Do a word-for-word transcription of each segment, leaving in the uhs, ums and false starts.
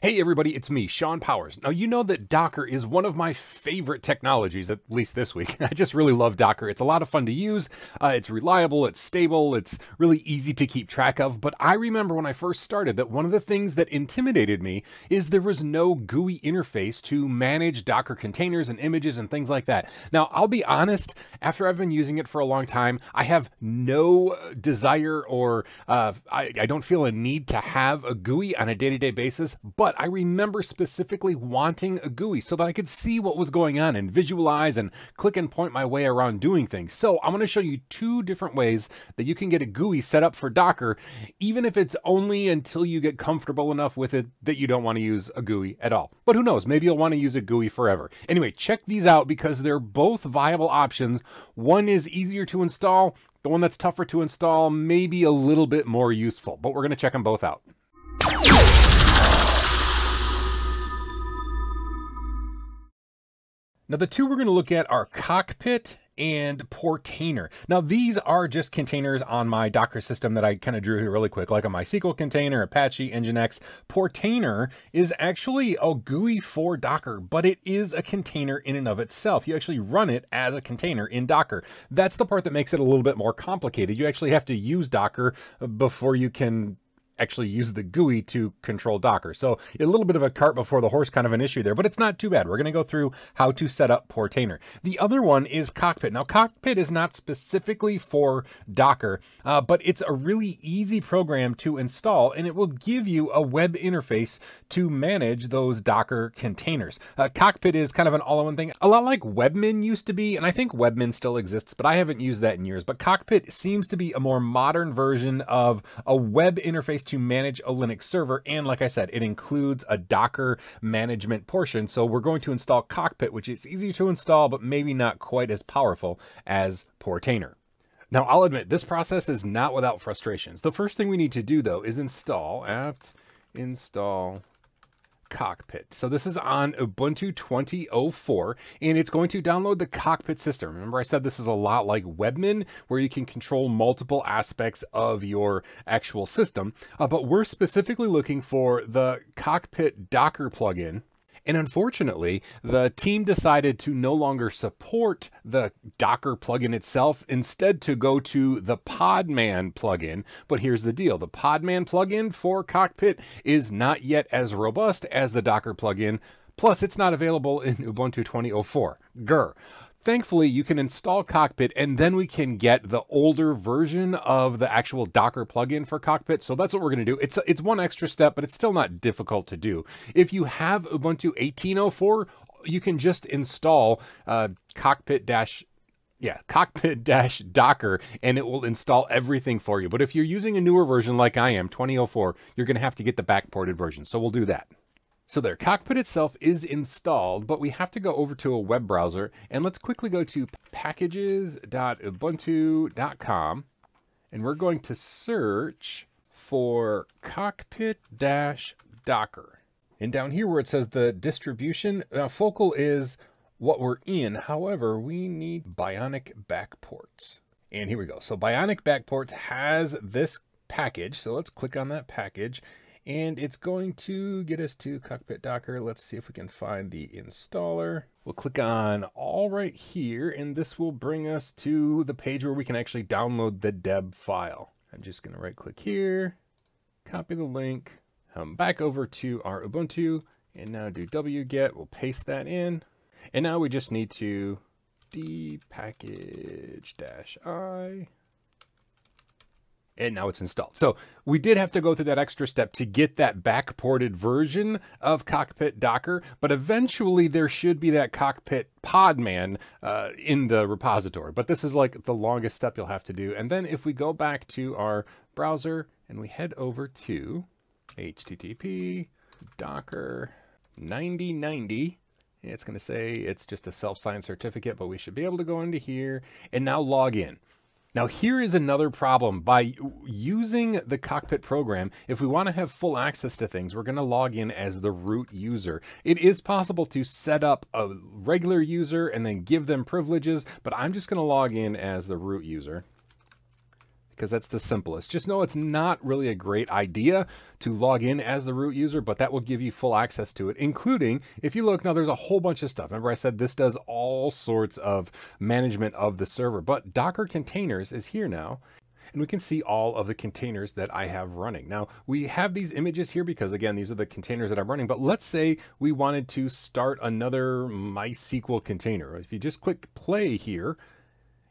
Hey everybody, it's me, Shawn Powers. Now you know that Docker is one of my favorite technologies, at least this week. I just really love Docker. It's a lot of fun to use. Uh, it's reliable, it's stable, it's really easy to keep track of. But I remember when I first started that one of the things that intimidated me is there was no G U I interface to manage Docker containers and images and things like that. Now I'll be honest, after I've been using it for a long time, I have no desire or uh, I, I don't feel a need to have a G U I on a day-to-day basis. But But I remember specifically wanting a G U I so that I could see what was going on and visualize and click and point my way around doing things. So I'm going to show you two different ways that you can get a G U I set up for Docker, even if it's only until you get comfortable enough with it that you don't want to use a G U I at all. But who knows, maybe you'll want to use a G U I forever. Anyway, check these out because they're both viable options. One is easier to install, the one that's tougher to install, maybe a little bit more useful, but we're going to check them both out. Now the two we're going to look at are Cockpit and Portainer. Now these are just containers on my Docker system that I kind of drew here really quick, like a MySQL container, Apache, Nginx. Portainer is actually a G U I for Docker, but it is a container in and of itself. You actually run it as a container in Docker. That's the part that makes it a little bit more complicated. You actually have to use Docker before you can actually use the G U I to control Docker. So a little bit of a cart before the horse kind of an issue there, but it's not too bad. We're gonna go through how to set up Portainer. The other one is Cockpit. Now Cockpit is not specifically for Docker, uh, but it's a really easy program to install and it will give you a web interface to manage those Docker containers. Uh, Cockpit is kind of an all-in-one thing, a lot like Webmin used to be, and I think Webmin still exists, but I haven't used that in years. But Cockpit seems to be a more modern version of a web interface to manage a Linux server. And like I said, it includes a Docker management portion. So we're going to install Cockpit, which is easy to install, but maybe not quite as powerful as Portainer. Now I'll admit this process is not without frustrations. The first thing we need to do though is install apt install Cockpit. So this is on Ubuntu twenty oh four, and it's going to download the Cockpit system. Remember I said this is a lot like Webmin, where you can control multiple aspects of your actual system, uh, but we're specifically looking for the Cockpit Docker plugin. And unfortunately, the team decided to no longer support the Docker plugin itself, instead to go to the Podman plugin. But here's the deal. The Podman plugin for Cockpit is not yet as robust as the Docker plugin. Plus, it's not available in Ubuntu twenty oh four. Grr. Thankfully, you can install Cockpit and then we can get the older version of the actual Docker plugin for Cockpit. So that's what we're going to do. It's it's one extra step, but it's still not difficult to do. If you have Ubuntu eighteen oh four, you can just install uh, Cockpit dash Yeah, cockpit-docker, and it will install everything for you. But if you're using a newer version like I am, twenty oh four, you're going to have to get the backported version. So we'll do that. So there, Cockpit itself is installed, but we have to go over to a web browser, and let's quickly go to packages dot ubuntu dot com, and we're going to search for cockpit-docker. And down here where it says the distribution, now Focal is what we're in. However, we need Bionic Backports. And here we go. So Bionic Backports has this package. So let's click on that package. And it's going to get us to Cockpit Docker. Let's see if we can find the installer. We'll click on all right here, and this will bring us to the page where we can actually download the deb file. I'm just gonna right click here, copy the link, come back over to our Ubuntu, and now do wget, we'll paste that in. And now we just need to dpackage-i. And now it's installed. So we did have to go through that extra step to get that backported version of Cockpit Docker, but eventually there should be that Cockpit Podman uh, in the repository. But this is like the longest step you'll have to do. And then if we go back to our browser and we head over to H T T P Docker ninety ninety, it's gonna say it's just a self-signed certificate, but we should be able to go into here and now log in. Now here is another problem. By using the Cockpit program, if we want to have full access to things, we're going to log in as the root user. It is possible to set up a regular user and then give them privileges, but I'm just going to log in as the root user. because that's the simplest. Just know it's not really a great idea to log in as the root user, but that will give you full access to it, including, if you look now, there's a whole bunch of stuff. Remember I said this does all sorts of management of the server, but Docker containers is here now. And we can see all of the containers that I have running. Now, we have these images here because, again, these are the containers that I'm running. But let's say we wanted to start another MySQL container. If you just click play here,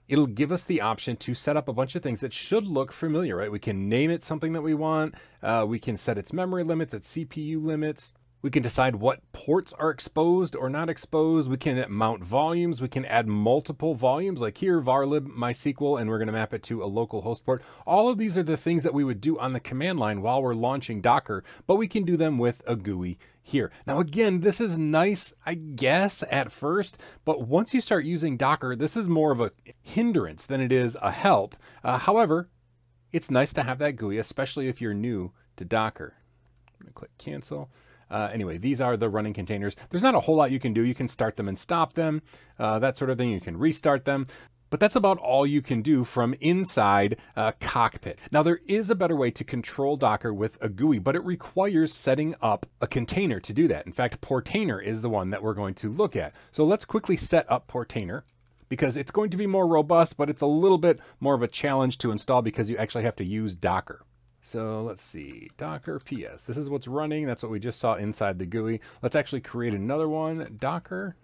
it'll give us the option to set up a bunch of things that should look familiar, right? We can name it something that we want. Uh, we can set its memory limits, its C P U limits. We can decide what ports are exposed or not exposed. We can mount volumes. We can add multiple volumes, like here, varlib MySQL, and we're going to map it to a local host port. All of these are the things that we would do on the command line while we're launching Docker, but we can do them with a G U I here. Now, again, this is nice, I guess, at first, but once you start using Docker, this is more of a hindrance than it is a help. Uh, however, it's nice to have that G U I, especially if you're new to Docker. I'm going to click cancel. Uh, anyway, these are the running containers. There's not a whole lot you can do. You can start them and stop them, uh, that sort of thing. You can restart them, but that's about all you can do from inside uh, Cockpit. Now, there is a better way to control Docker with a G U I, but it requires setting up a container to do that. In fact, Portainer is the one that we're going to look at. So let's quickly set up Portainer, because it's going to be more robust, but it's a little bit more of a challenge to install because you actually have to use Docker. So let's see, Docker P S. This is what's running. That's what we just saw inside the G U I. Let's actually create another one. Docker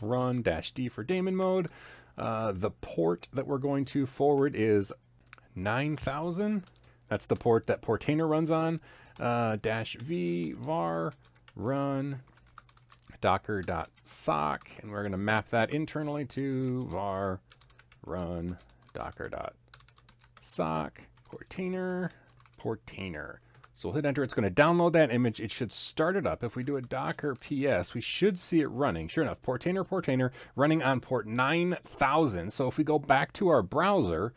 run dash D for daemon mode. Uh, the port that we're going to forward is nine thousand. That's the port that Portainer runs on. Uh, dash V var run docker.sock. And we're going to map that internally to var run docker.sock. Portainer, Portainer. So we'll hit enter. It's going to download that image. It should start it up. If we do a Docker P S, we should see it running. Sure enough, Portainer, Portainer running on port nine thousand. So if we go back to our browser,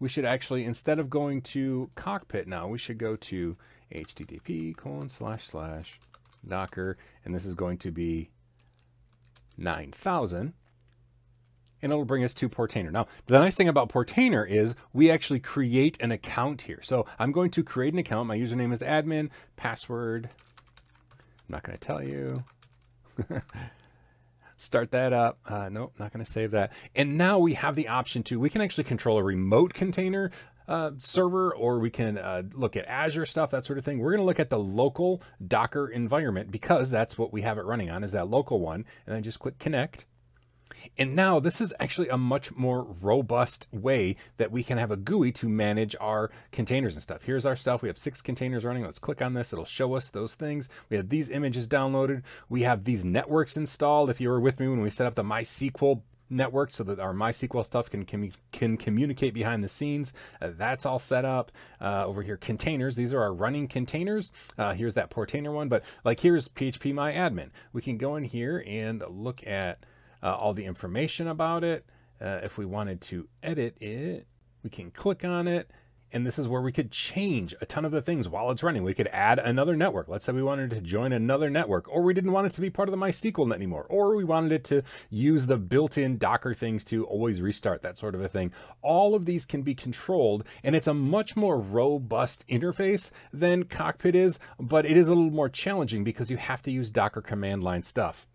we should actually, instead of going to Cockpit now, we should go to http colon slash slash Docker. And this is going to be nine thousand. And it'll bring us to Portainer. Now, the nice thing about Portainer is we actually create an account here. So I'm going to create an account. My username is admin, password, I'm not going to tell you. Start that up. Uh, nope, not going to save that. And now we have the option to, we can actually control a remote container uh, server, or we can uh, look at Azure stuff, that sort of thing. We're going to look at the local Docker environment because that's what we have it running on, is that local one. And then just click connect. And now this is actually a much more robust way that we can have a G U I to manage our containers and stuff. Here's our stuff. We have six containers running. Let's click on this. It'll show us those things. We have these images downloaded. We have these networks installed. If you were with me when we set up the MySQL network so that our MySQL stuff can com can communicate behind the scenes, uh, that's all set up. Uh, over here, containers, these are our running containers. Uh, here's that Portainer one, but like here's P H P MyAdmin. We can go in here and look at Uh, all the information about it. Uh, if we wanted to edit it, we can click on it. And this is where we could change a ton of the things while it's running. We could add another network. Let's say we wanted to join another network, or we didn't want it to be part of the MySQL net anymore, or we wanted it to use the built-in Docker things to always restart, that sort of a thing. All of these can be controlled, and it's a much more robust interface than Cockpit is, but it is a little more challenging because you have to use Docker command line stuff.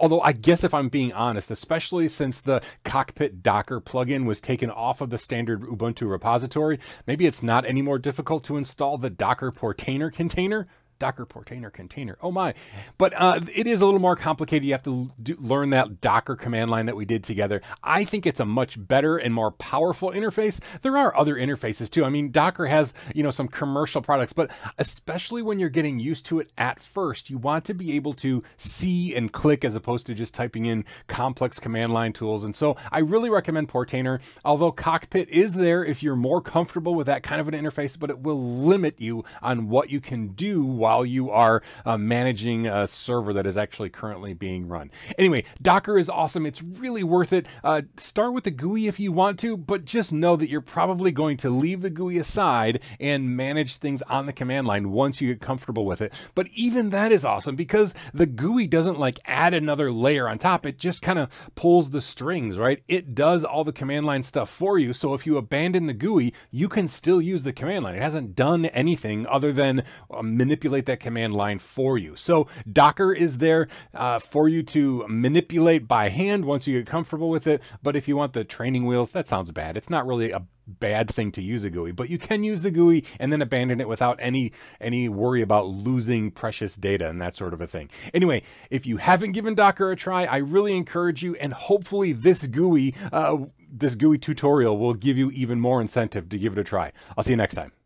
Although I guess if I'm being honest, especially since the Cockpit Docker plugin was taken off of the standard Ubuntu repository, maybe it's not any more difficult to install the Docker Portainer container. Docker Portainer container, oh my. But uh, it is a little more complicated. You have to do, learn that Docker command line that we did together. I think it's a much better and more powerful interface. There are other interfaces too. I mean, Docker has, you know, some commercial products, but especially when you're getting used to it at first, you want to be able to see and click as opposed to just typing in complex command line tools. And so I really recommend Portainer, although Cockpit is there if you're more comfortable with that kind of an interface, but it will limit you on what you can do while while you are uh, managing a server that is actually currently being run. Anyway, Docker is awesome. It's really worth it. Uh, start with the G U I if you want to, but just know that you're probably going to leave the G U I aside and manage things on the command line once you get comfortable with it. But even that is awesome because the G U I doesn't like add another layer on top. It just kind of pulls the strings, right? It does all the command line stuff for you. So if you abandon the G U I, you can still use the command line. It hasn't done anything other than uh, manipulate that command line for you. So Docker is there uh, for you to manipulate by hand once you get comfortable with it. But if you want the training wheels, that sounds bad. It's not really a bad thing to use a G U I, but you can use the G U I and then abandon it without any any worry about losing precious data and that sort of a thing. Anyway, if you haven't given Docker a try, I really encourage you, and hopefully this G U I, uh, this G U I tutorial will give you even more incentive to give it a try. I'll see you next time.